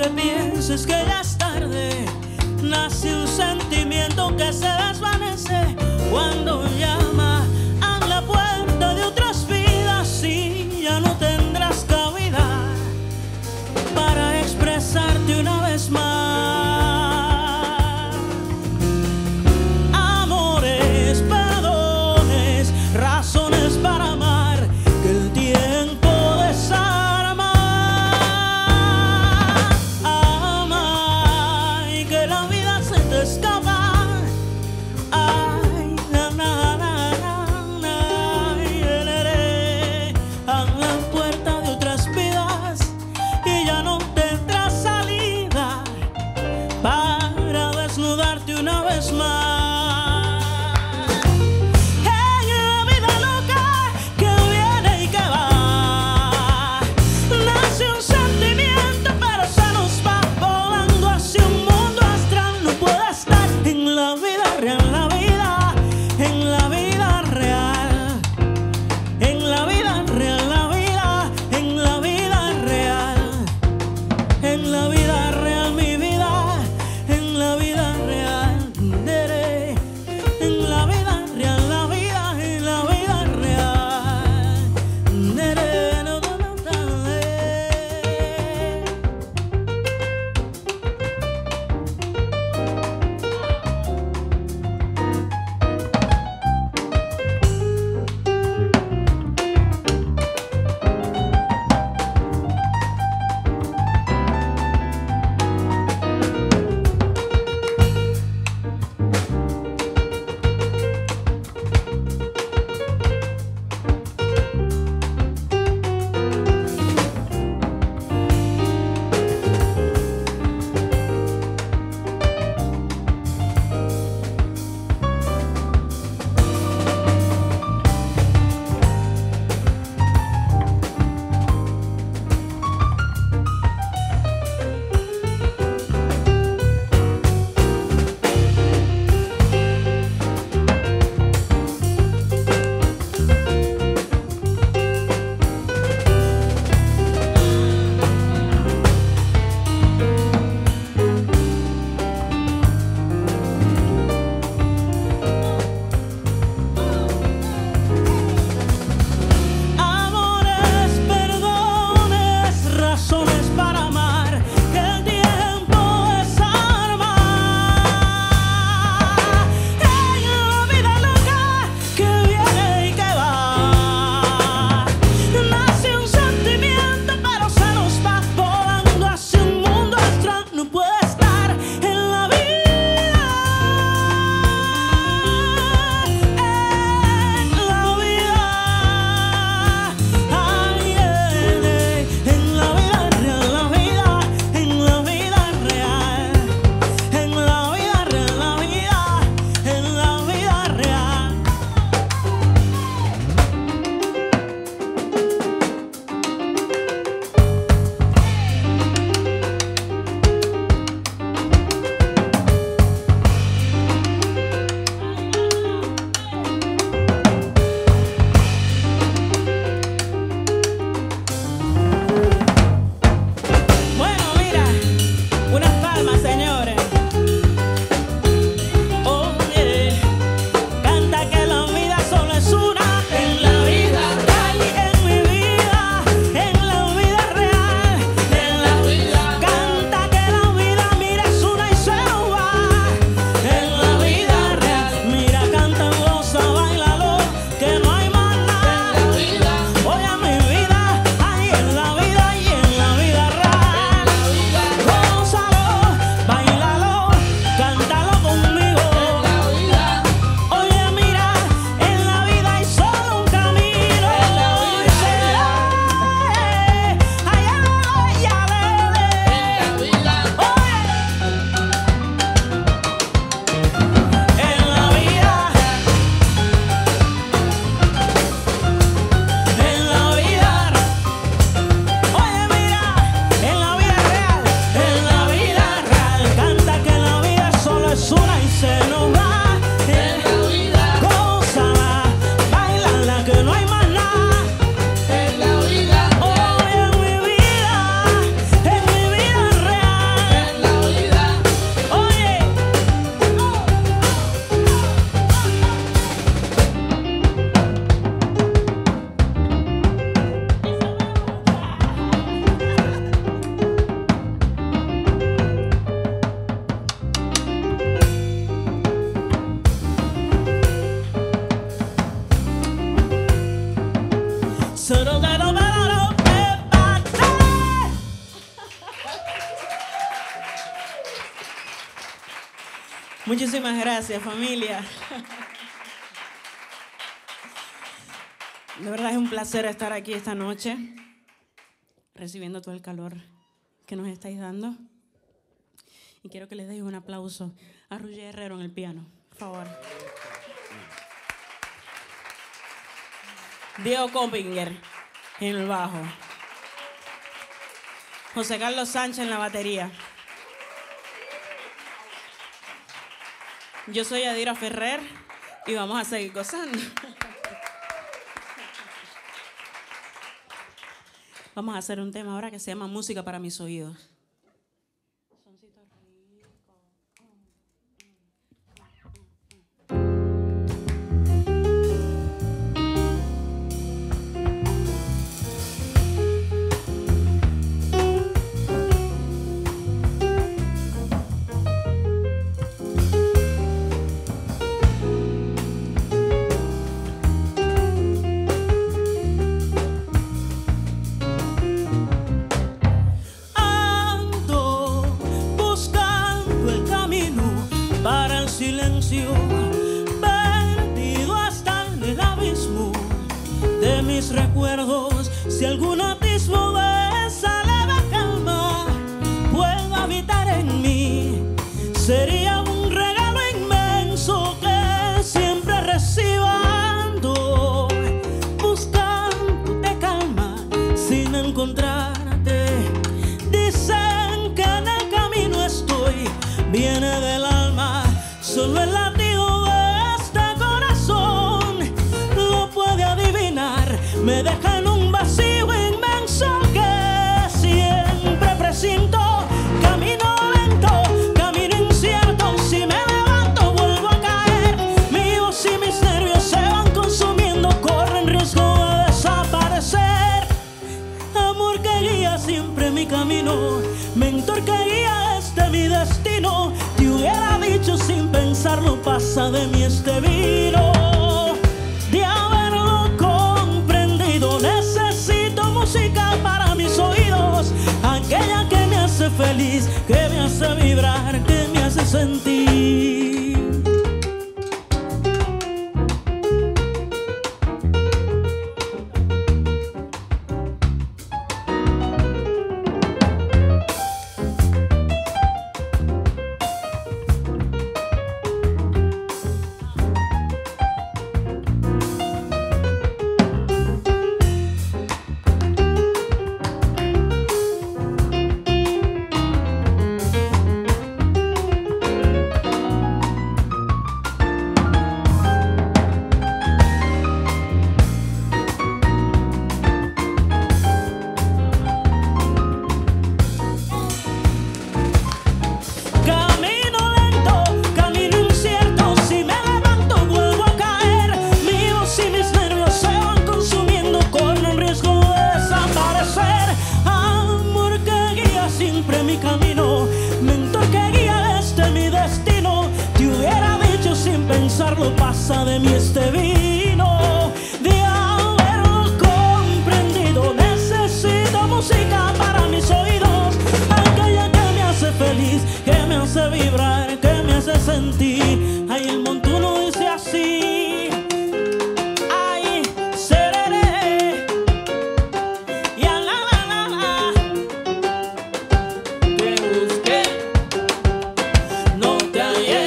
que pienses que ya es tarde. Nace un sentimiento que se desvanece cuando llama a la puerta de otras vidas, y ya no tendrás cabida para expresarte una vez más. Amores, perdones, razones para amar que el tiempo desarma. Ama y que la vida se te Muchísimas gracias, familia. De verdad es un placer estar aquí esta noche, recibiendo todo el calor que nos estáis dando. Y quiero que les deis un aplauso a Roger Herrero en el piano, por favor. Diego Koppinger en el bajo. José Carlos Sánchez en la batería. Yo soy Yadira Ferrer y vamos a seguir gozando. Vamos a hacer un tema ahora que se llama Música para mis oídos. Perdido hasta en el abismo de mis recuerdos. Si algún atisbo de esa leve calma puedo habitar en mí, sería un regalo inmenso que siempre recibo. Buscándote calma sin encontrarte. Dicen que en el camino estoy, viene del alma. Solo el latido de este corazón lo puede adivinar. Me deja en un vacío inmenso que siempre presiento. Camino lento, camino incierto. Si me levanto vuelvo a caer. Mi voz y mis nervios se van consumiendo, corren riesgo de desaparecer. Amor que guía siempre mi camino, mentor que guía este mi destino. Te hubiera dicho sin pensarlo, pasa de mí este vino. De haberlo comprendido, necesito música para mis oídos, aquella que me hace feliz, que me hace vibrar, que me hace sentir. Pasa de mí este vino. De haberlo comprendido, necesito música para mis oídos, aquella que me hace feliz, que me hace vibrar, que me hace sentir. Ay, el montuno dice así. Ay, seré. Ya la la la. Te busqué, no te hallé.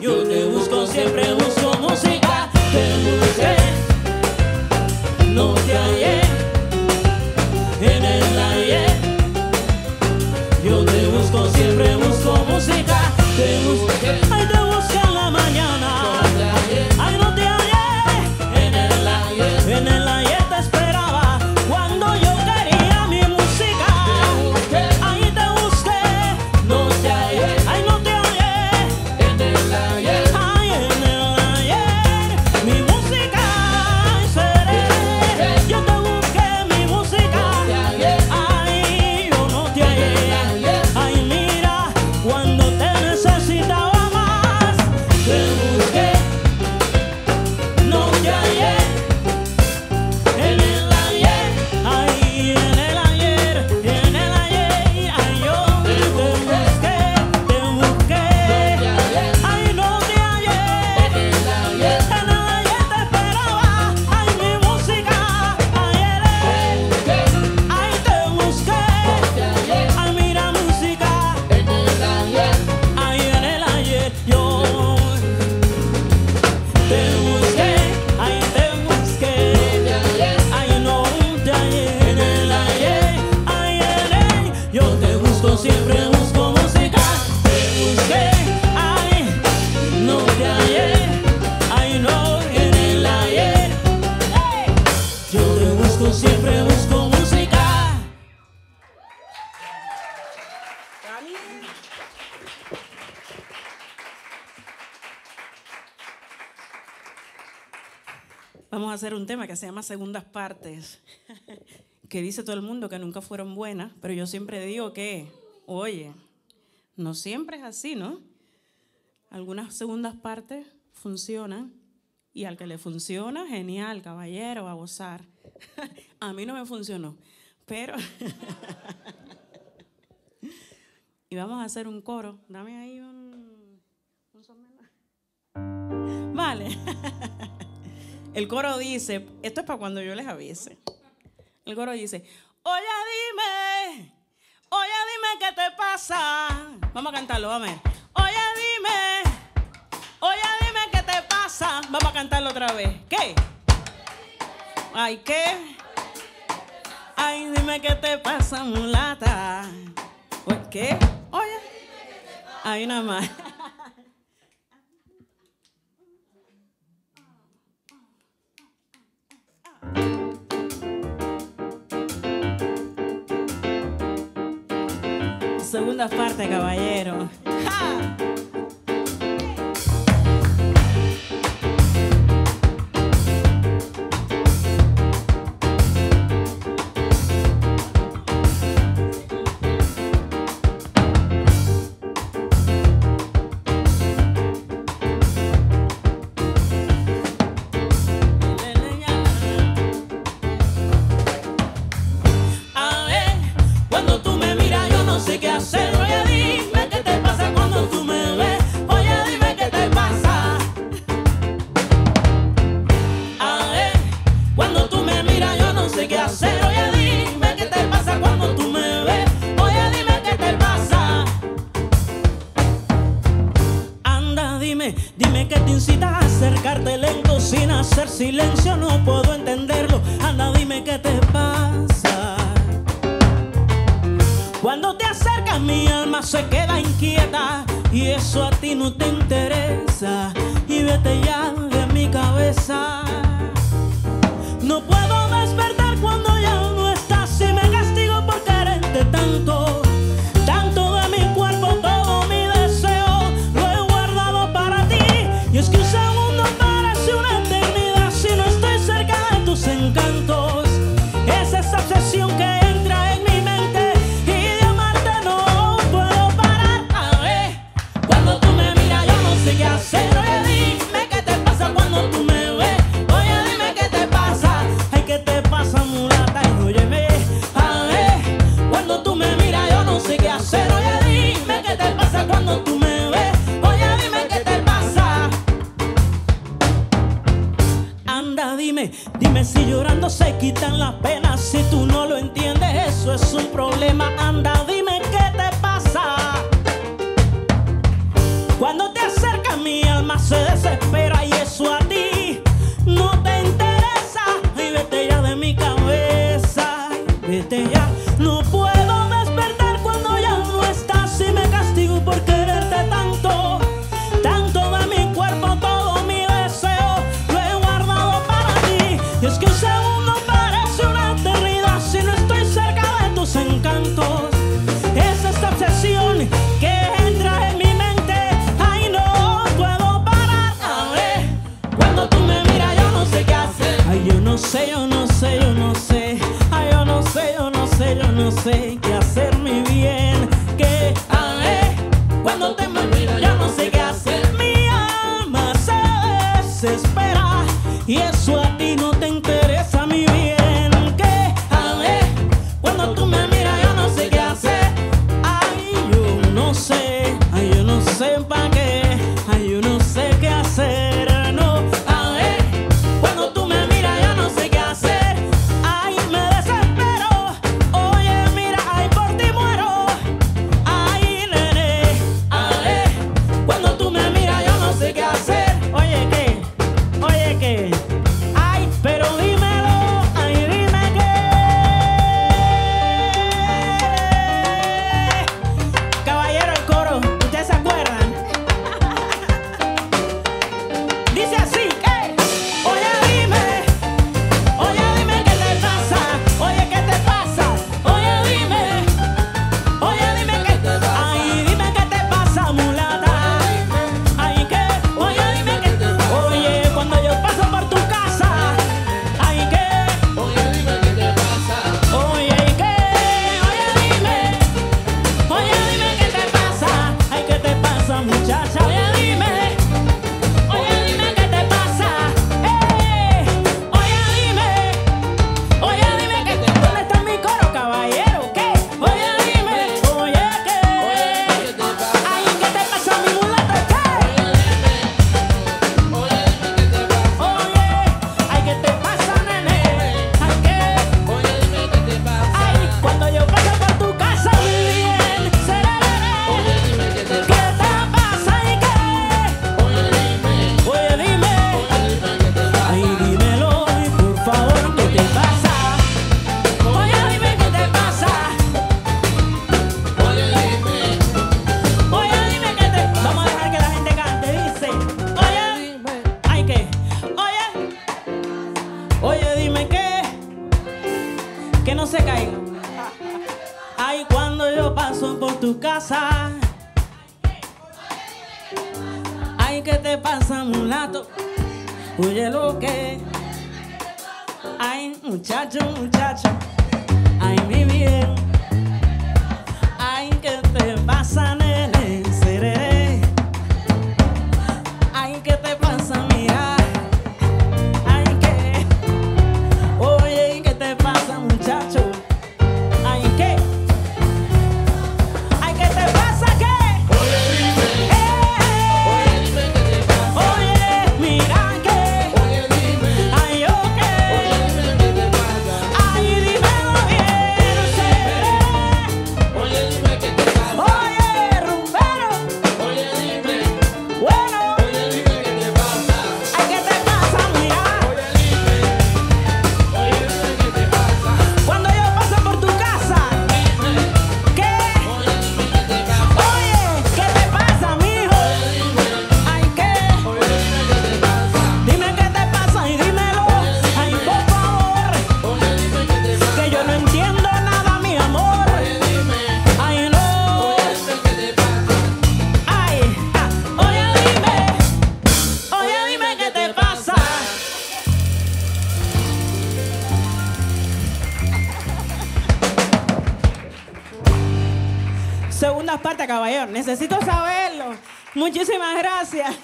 Yo busco, siempre busco música. Vamos a hacer un tema que se llama Segundas Partes, que dice todo el mundo que nunca fueron buenas, pero yo siempre digo que, oye, no siempre es así, ¿no? Algunas segundas partes funcionan y al que le funciona, genial, caballero, a gozar. A mí no me funcionó, pero... Y vamos a hacer un coro. Dame ahí un sombrero. Vale. El coro dice, esto es para cuando yo les avise. El coro dice, oye, dime qué te pasa. Vamos a cantarlo, vamos a ver. Oye, dime qué te pasa. Vamos a cantarlo otra vez. ¿Qué? Ay, ¿qué? Ay, dime qué te pasa, mulata. ¿Qué? Oye. Ahí nada más. Segunda parte, caballero. ¡Ja! Silencio, no puedo entenderlo. Anda, dime qué te pasa. Cuando te acercas, mi alma se queda inquieta y eso a ti no te interesa. Y vete ya de mi cabeza. No puedo despertar cuando ya no estás y me castigo por quererte tanto. Dime si llorando se quitan las penas. Si tú no lo entiendes, eso es un problema. Anda, dime qué te pasa. Cuando te acercas, mi alma se desespera y eso a ti no te interesa. Y vete ya de mi cabeza, vete ya. No puedo despertar cuando ya no estás y me castigo por quererte tanto. No sé qué hacer, mi bien, que cuando te me miro yo no sé qué hacer. Mi alma se desespera y eso a ti no te interesa, mi bien, que cuando tú me miras yo no sé qué hacer. Ay, yo no sé, ay, yo no sé pa' qué, ay, yo no sé qué hacer. Oye, ¿qué? Oye, ¿qué? que no se caiga. Ay, cuando yo paso por tu casa, ay, que te pasa, mulato. Oye, lo que, ay, muchacho, muchacho, ay, mi bien, ay, que te pasa, nene, seré, ay, que te pasa, mira, ay, que, oye, que te pasa, muchacho, ay, que te pasa, que, oye, dime, oye, dime, que te pasa, oye, mira, que, oye, dime, ay, yo, que, oye, dime, que te pasa, ay, dímelo bien, seré, oye, dime, que te pasa, oye, rumbero, oye, dime, bueno, oye, dime, que te pasa, ay, que te pasa, mira, oye, dime, que te pasa, cuando yo paso por tu casa, que, oye, dime, que te pasa, oye, ¿qué te pasa, mijo? Ay, ¿qué? oye, dime, que te pasa, Dime qué te pasa y dímelo. Ay, por favor, oye, dime, que te pasa, que yo no entiendo nada, mi amor. oye, dime, Ay, no. oye, dime, que te pasa, Ay, ja. Oye, dime qué te pasa. Segunda parte, caballero. Necesito saberlo. Muchísimas gracias.